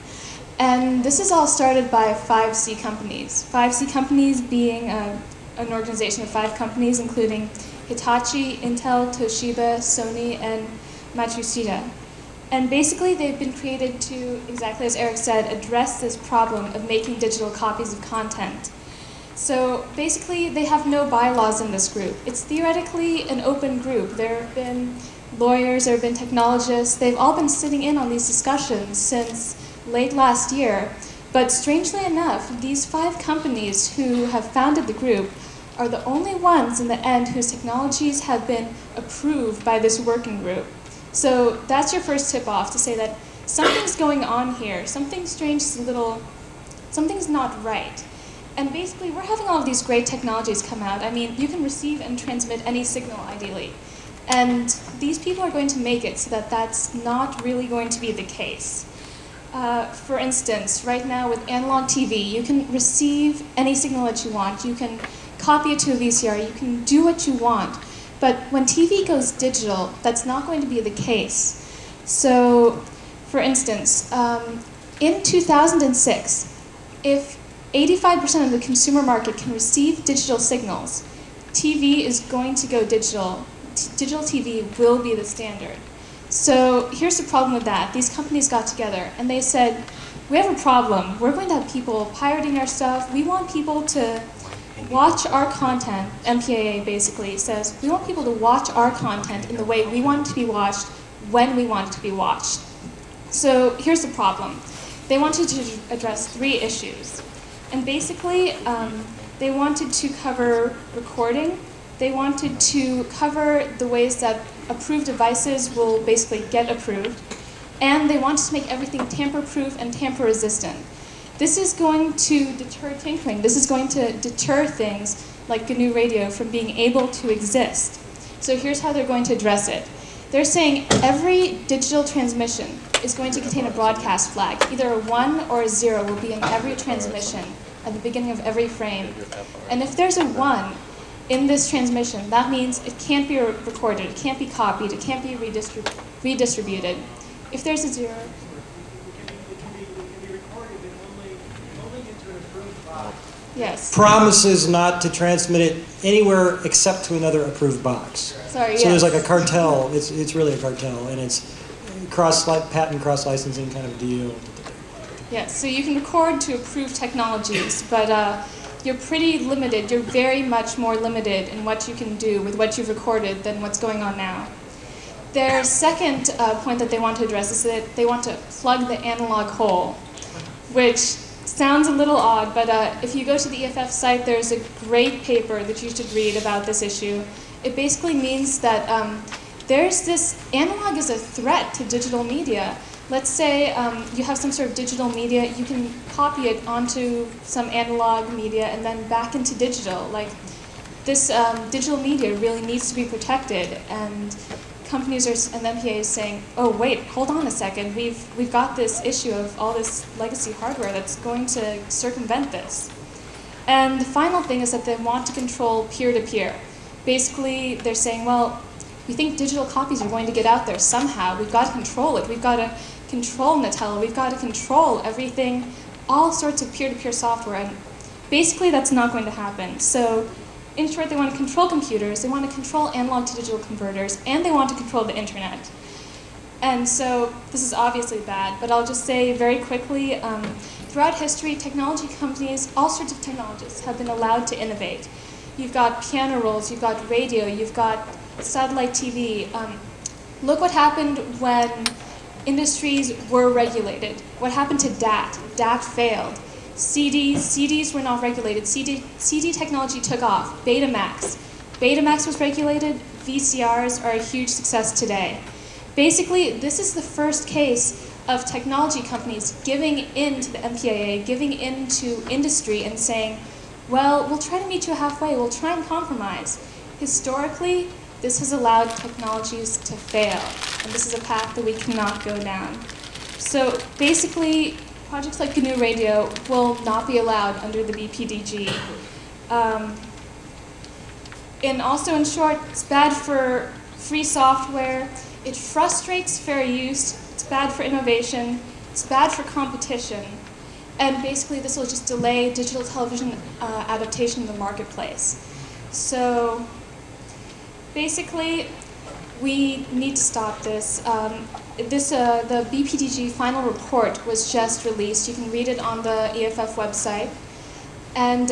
And this is all started by 5C companies. 5C companies being an organization of 5 companies, including Hitachi, Intel, Toshiba, Sony, and Matsushita. And basically, they've been created to, exactly as Eric said, address this problem of making digital copies of content. So basically, they have no bylaws in this group. It's theoretically an open group. There have been lawyers, there have been technologists. They've all been sitting in on these discussions since late last year. But strangely enough, these 5 companies who have founded the group are the only ones in the end whose technologies have been approved by this working group. So that's your first tip off to say that something's going on here, something strange, something's not right. And basically, we're having all of these great technologies come out. I mean, you can receive and transmit any signal, ideally. And these people are going to make it so that that's not really going to be the case. For instance, right now with analog TV, you can receive any signal that you want. You can copy it to a VCR. You can do what you want. But when TV goes digital, that's not going to be the case. So, for instance, in 2006, if 85% of the consumer market can receive digital signals, TV is going to go digital. Digital TV will be the standard. So here's the problem with that. These companies got together and they said, we have a problem. We're going to have people pirating our stuff. We want people to watch our content. MPAA basically says, we want people to watch our content in the way we want it to be watched, when we want it to be watched. So here's the problem. They wanted to address 3 issues. And basically, they wanted to cover recording. They wanted to cover the ways that approved devices will basically get approved. And they wanted to make everything tamper-proof and tamper-resistant. This is going to deter tinkering. This is going to deter things like GNU Radio from being able to exist. So here's how they're going to address it. They're saying every digital transmission is going to contain a broadcast flag. Either a 1 or a 0 will be in every transmission at the beginning of every frame. And if there's a 1 in this transmission, that means it can't be recorded, it can't be copied, it can't be redistributed. If there's a 0, it can be recorded and only into an approved box. Yes. Promises not to transmit it anywhere except to another approved box. Sorry, so yes. There's like a cartel. It's really a cartel, and it's patent cross licensing kind of deal. Yes. So you can record to approved technologies, but you're pretty limited. You're very much more limited in what you can do with what you've recorded than what's going on now. Their second point that they want to address is that they want to plug the analog hole, which sounds a little odd, but if you go to the EFF site, there's a great paper that you should read about this issue. It basically means that analog is a threat to digital media. Let's say you have some sort of digital media, you can copy it onto some analog media and then back into digital. Like this digital media really needs to be protected, and companies and MPA is saying, oh wait, hold on a second, we've got this issue of all this legacy hardware that's going to circumvent this. And the final thing is that they want to control peer-to-peer. Basically, they're saying, well, we think digital copies are going to get out there somehow. We've got to control it. We've got to control Nutella. We've got to control everything, all sorts of peer-to-peer software. And basically, that's not going to happen. So, in short, they want to control computers, they want to control analog to digital converters, and they want to control the internet. And so this is obviously bad, but I'll just say very quickly, throughout history, technology companies, all sorts of technologies, have been allowed to innovate. You've got piano rolls, you've got radio, you've got satellite TV. Look what happened when industries were regulated. What happened to DAT? DAT failed. CDs were not regulated. CD technology took off. Betamax was regulated. VCRs are a huge success today. Basically, this is the first case of technology companies giving in to the MPAA, giving in to industry and saying, well, we'll try to meet you halfway, we'll try and compromise. Historically, this has allowed technologies to fail, and this is a path that we cannot go down. So basically, projects like GNU Radio will not be allowed under the BPDG. And also, in short, it's bad for free software, it frustrates fair use, it's bad for innovation, it's bad for competition, and basically this will just delay digital television adaptation in the marketplace. So basically, we need to stop this. The BPDG final report was just released. You can read it on the EFF website. And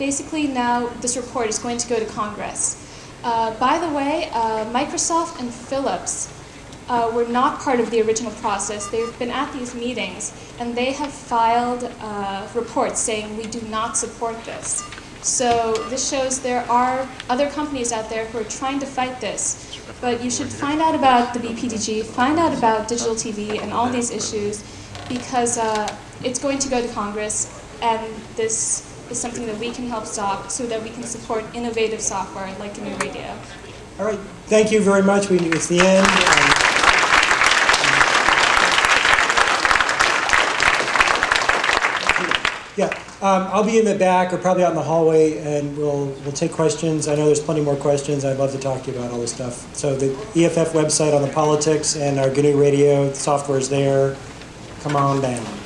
basically now this report is going to go to Congress. By the way, Microsoft and Philips were not part of the original process. They've been at these meetings, and they have filed reports saying we do not support this. So this shows there are other companies out there who are trying to fight this. But you should find out about the BPDG, find out about digital TV and all these issues, because it's going to go to Congress, and this is something that we can help stop so that we can support innovative software like GNU Radio. All right, thank you very much. It's the end. Yeah. I'll be in the back or probably out in the hallway, and we'll take questions. I know there's plenty more questions. I'd love to talk to you about all this stuff. So the EFF website on the politics and our GNU Radio software is there. Come on down.